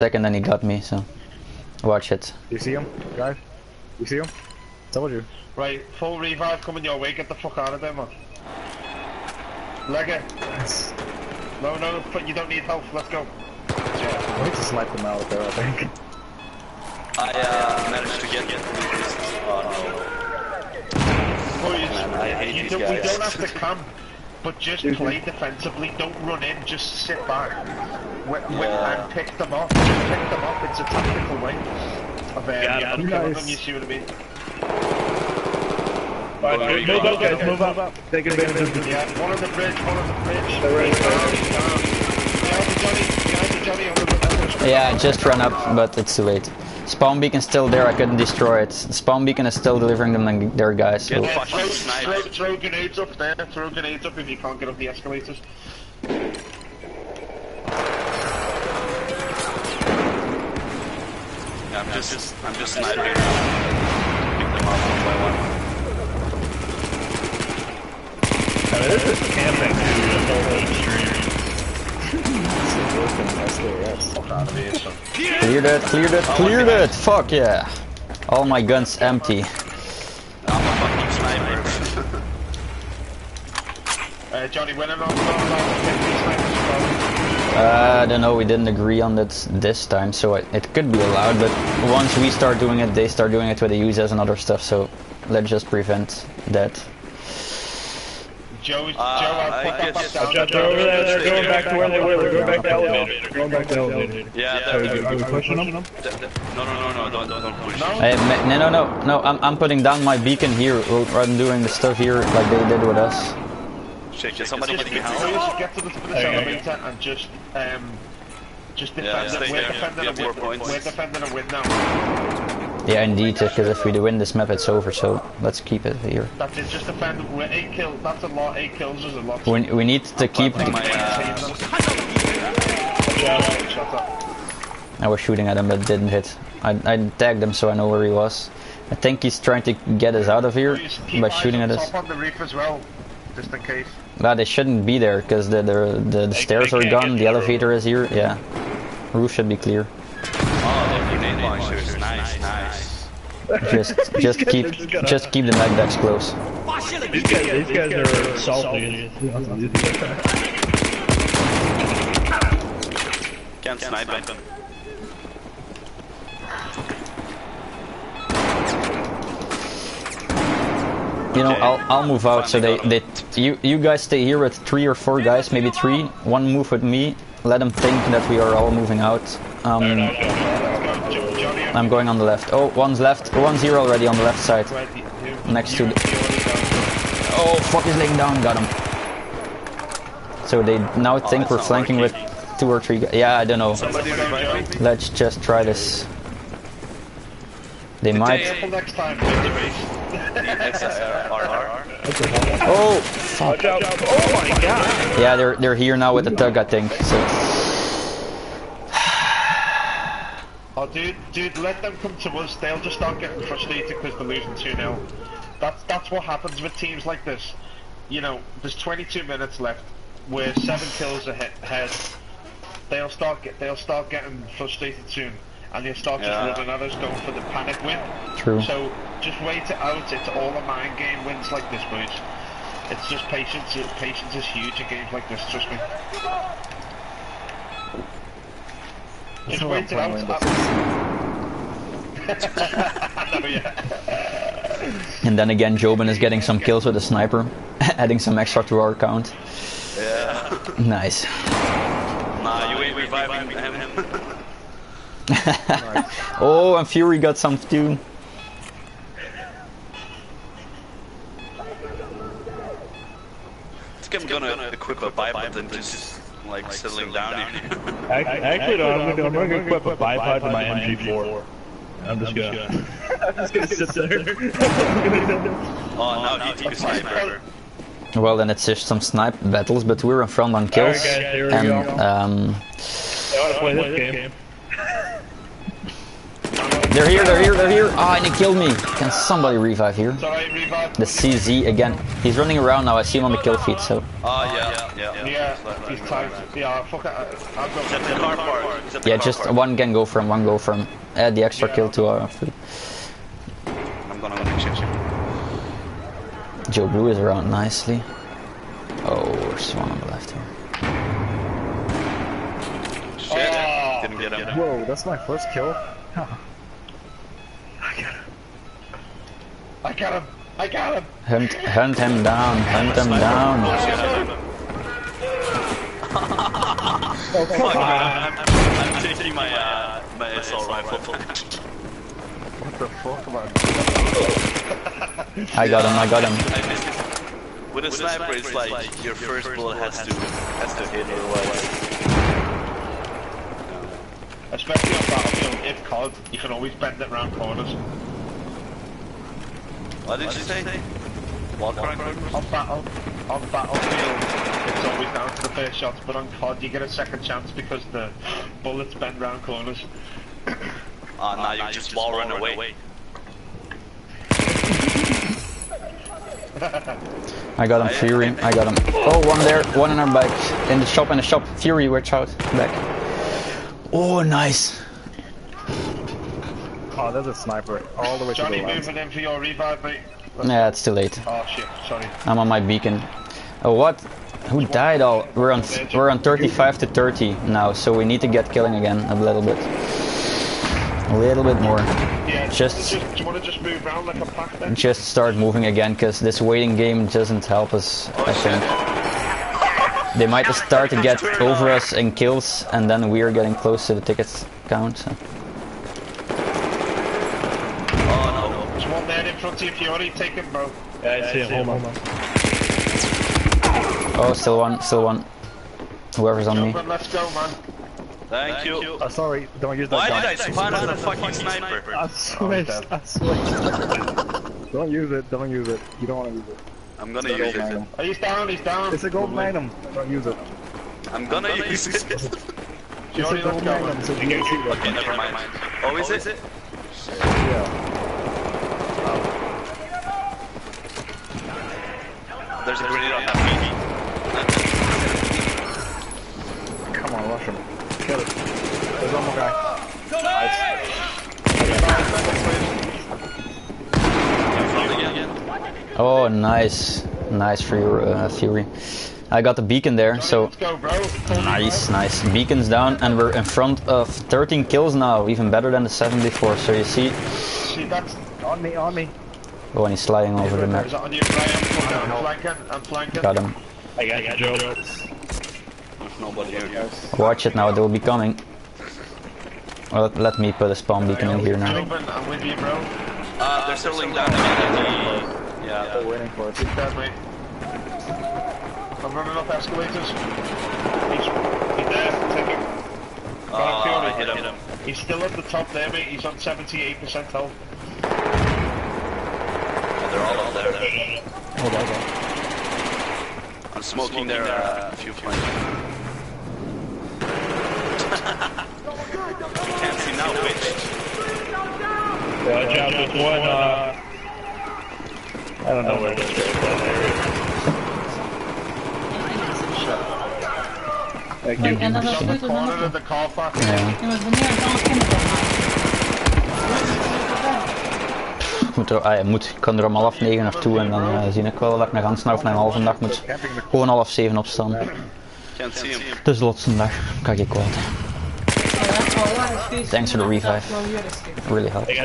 second and he got me, so watch it. You see him, guys? You see him? Told you. Right, full revive coming your way, get the fuck out of there, man. Leg it. Yes. No, no, you don't need health, let's go. Yeah. I need to snipe them out there, I think. I managed to get it. Oh no. Well, I hate these guys. We don't have to camp, but just play defensively, don't run in, just sit back. And pick them off, just pick them off, it's a tactical way. You see what I mean? Alright, guys, move up. Take advantage. Yeah, one on the bridge, one on the bridge. They're ready. Yeah, I just ran up, but it's too late. Spawn beacon still there, I couldn't destroy it. Spawn beacon is still delivering them there, guys. So. Yeah, throw grenades up there, throw grenades up if you can't get up the escalators. Yeah, I'm just sniping. Pick them up one by one. This is camping too. Clear that, clear that, clear that! Fuck yeah! All my guns empty. I'm a fucking sniper. Johnny, whenever I'm I don't know, we didn't agree on that this time, so it could be allowed, but once we start doing it, they start doing it with the users and other stuff, so let's just prevent that. They're going back to where they were, they're going back to the elevator. Yeah, are we pushing them? No, don't push. No, I'm putting down my beacon here, I'm doing the stuff here like they did with us. Shit, somebody get to the elevator and just defend them, we're defending a win now. Yeah, indeed, because if we win this map, it's over, so let's keep it here. That's it, just defend. We're 8 kills, that's a lot, 8 kills is a lot. We need to keep... I was shooting at him, but didn't hit. I tagged him, so I know where he was. I think he's trying to get us out of here by shooting at us. On the reef as well, just in case. Nah, they shouldn't be there, because the stairs are gone, the elevator is here, yeah. Roof should be clear. Nice. Just keep the nightbacks close. These guys are salty. Can't snipe them. You know, I'll move out. So you guys stay here with 3 or 4 guys, maybe 3. One move with me. Let them think that we are all moving out. I'm going on the left. Oh, one's left. One's here already on the left side. Next to the... Oh, fuck, he's laying down. Got him. So they now think we're flanking with 2 or 3 guys. Yeah, I don't know. Let's just try this. They might... Oh, fuck. Oh my god. Yeah, they're here now with the tug, I think. So... Oh, dude, let them come to us, they'll just start getting frustrated because they're losing 2-0. That's what happens with teams like this. You know, there's 22 minutes left, we're 7 kills ahead. They'll start getting frustrated soon, and they'll start just running at us, going for the panic win. True. So, just wait it out, it's all a mind game wins like this, boys. It's just patience, patience is huge in games like this, trust me. Just wait till And then again, Jobin is getting some kills with a sniper, adding some extra to our count. Yeah. Nice. Nah, you ain't reviving him. Oh, and Fury got some too. I think I'm gonna equip a bipod and just... like settling down here. Actually, no, I'm going to equip a bipod to my MG4. I'm just going to sit there. Oh, now he took a sniper. Well, then it's just some snipe battles, but we're in front on kills. Alright, guys, here we go. I want to play this game. They're here. Ah, and he killed me. Can somebody revive here? The CZ again. He's running around now. I see him on the kill feed, so... Oh, yeah. He's tight. Yeah, fuck it. I'll go. Except the car park. Yeah, just one can go from, one go from. Add the extra kill to our food. I'm gonna make shit. Joe Blue is around nicely. Oh, there's one on the left here. Shit. Oh, didn't get him. Whoa, that's my first kill. Huh. I got him. I got him! Hunt him down, hunt him down! Oh, come on! I'm taking my, my assault rifle. What the fuck, man? I got him, I got him. I missed it. With a sniper, it's like your first bullet has to hit your way. Especially on Battlefield, if caught, you can always bend it round corners. What did you say? On Battlefield, it's always down to the first shots, but on COD you get a second chance because the bullets bend round corners. Ah, now you just wall run away. I got him, Fury. I got him. Oh, one there, one in our back. In the shop. Fury, watch out. Back. Oh, nice. Oh, there's a sniper all the way to the left. Moving in for your revive, mate. Yeah, it's too late. Oh shit, sorry. I'm on my beacon. Oh, what? Who died? Oh, we're on 35 to 30 now, so we need to get killing again a little bit more. Yeah, just want to just move around like a pack then. Just start moving again, because this waiting game doesn't help us. I think they might just start to get over us in kills, and then we're getting close to the tickets count. So. Fury, take him, bro. Yeah, I see him. Hold on. Oh, still one. Whoever's on me. Let's go, man. Thank you. Oh, sorry, don't use that gun. Why did I spot on a fucking sniper? I switched. Don't use it. Don't use it. You don't want to use it. I'm gonna use it. Oh, he's down. He's down. It's a gold magnum. Don't use it. I'm gonna use it. It's a gold magnum. So you can shoot it. Okay, never mind. Oh, is it? Yeah. There's a grenade on that BB. Come on, rush him. Kill it. There's one more guy. Nice. Oh, nice. Nice for your Fury. I got the beacon there, so... Nice. Beacon's down, and we're in front of 13 kills now. Even better than the 7 before, so you see... On me. Oh, and he's sliding over the map. Got him. I got Joe. There's nobody here. Watch it now, they will be coming. Well, let me put a spawn beacon in here now. I'm with you, bro. They're settling down. Yeah, they're waiting for us. I'm running up escalators. He's there. Take him. I hit him. He's still at the top there, mate. He's on 78% health. They're all out there. Hold on. I'm smoking their few points. You can't see now, bitch. Watch out, there's one. I don't know where this is. Thank you. In the corner of the car park. Ik kan er om 8:30 naartoe en dan zie ik wel dat ik naar gansen of naar een halve dag moet. Gewoon 7:30 opstaan. Het is lotse dag, kan ik kwaad. Thanks for the revive. Really helped.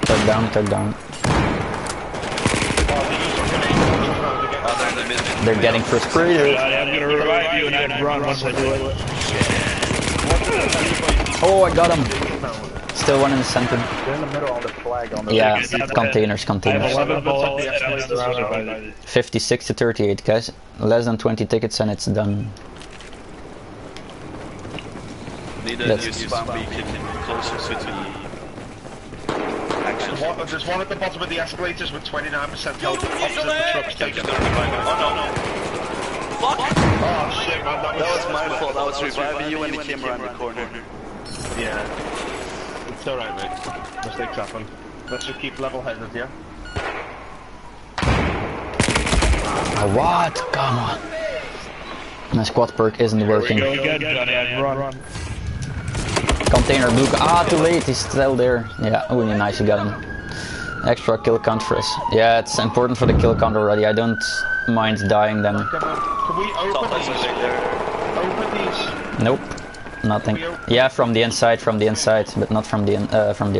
Tuck down. They're getting frustrated. I'm gonna revive you and I run once I do it. Oh, I got him. Still one in the center. They're in the middle on the flag on the containers. 56 to 38, guys. Less than 20 tickets and it's done. Need a new spawn beacon closer to the action. There's one at the bottom of the escalators with 29% health. Oh, no. Fuck! Oh, shit, man. That was my fault. I was reviving you when he came around the corner. Yeah, it's alright, mate. Mistakes happen. Let's just keep level headed, yeah? Oh, what? Come on. My squad perk isn't working. Run. Container blue. Ah, too late. He's still there. Yeah, really nice. You got him. Extra kill count for us. Yeah, it's important for the kill count already. I don't mind dying them. Can we open these? Nope. Nothing. Yeah, from the inside, but not from the outside.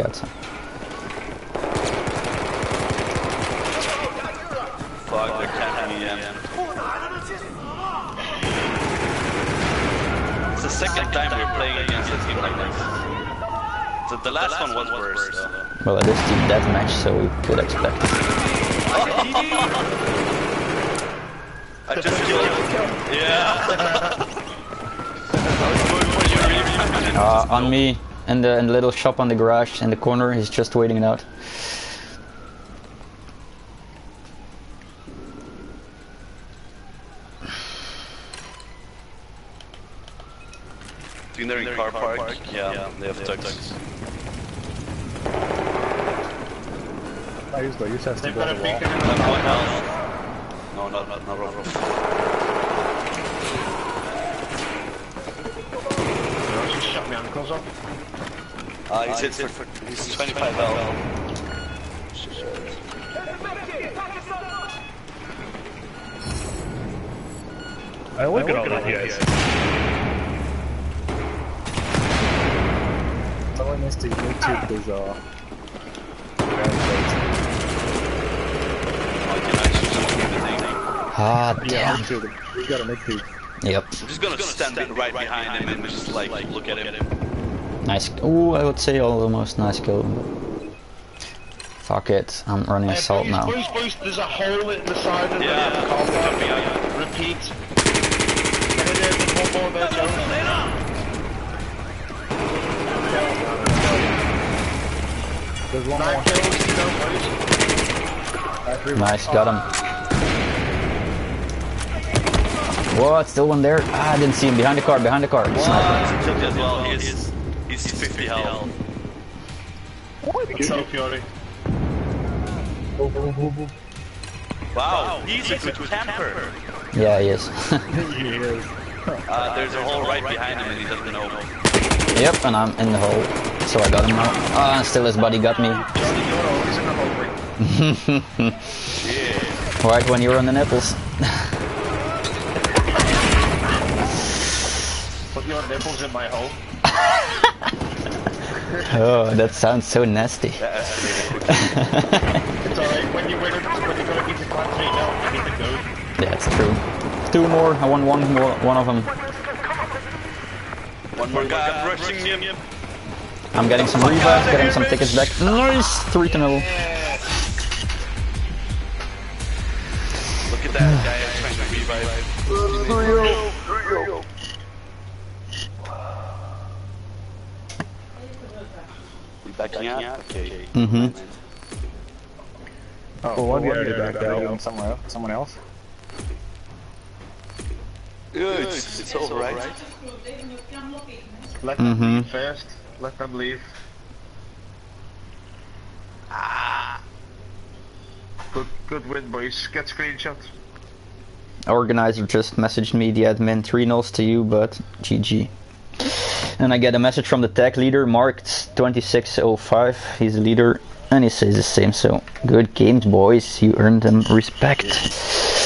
The last one was worse. Well, it is the deathmatch, so we could expect. I just killed him. Yeah. On me, in the little shop on the garage, in the corner, he's just waiting it out. They're in car park. Yeah, they have tugs. I used to have to go to the wall. No, not wrong. He shot me on close up. He's 25 health. I look at all the guys. Someone has to YouTube these damn. We gotta make these. Yep. I'm just gonna stand right behind him and just like look at him. Nice. Ooh, I would say almost nice kill. Fuck it, I'm running assault now. Please, there's a hole in the side of the car park. Repeat. There's one more. Nice, got him. What? Still one there? Ah, I didn't see him. Behind the car. Wow. Sniper. As well. He's 50 health. What's up, Fiori? Wow, he's a good camper. Yeah, he is. There's a hole right behind him and he doesn't know. Yep, and I'm in the hole, so I got him now. Ah, still his buddy got me. Right when you're on the nipples. Put your nipples in my hole. Oh, that sounds so nasty. It's alright, when you go to keep the country now, you need to go. Yeah, it's true. Two more, I want one of them. One more guy, I'm rushing him. I'm getting some revive, getting some tickets back. Nice! 3-0. Yeah. Look at that guy, I'm trying to revive. Here we go. You backing out? Okay. Oh, one guy already backed out. Someone else? Good, it's alright. Let them leave first. Let them leave. Ah. Good win, boys. Get screenshots. Organizer just messaged me, the admin. 3-0 to you, but GG. And I get a message from the tech leader, marked 2605. He's the leader, and he says the same. So good games, boys. You earned them respect.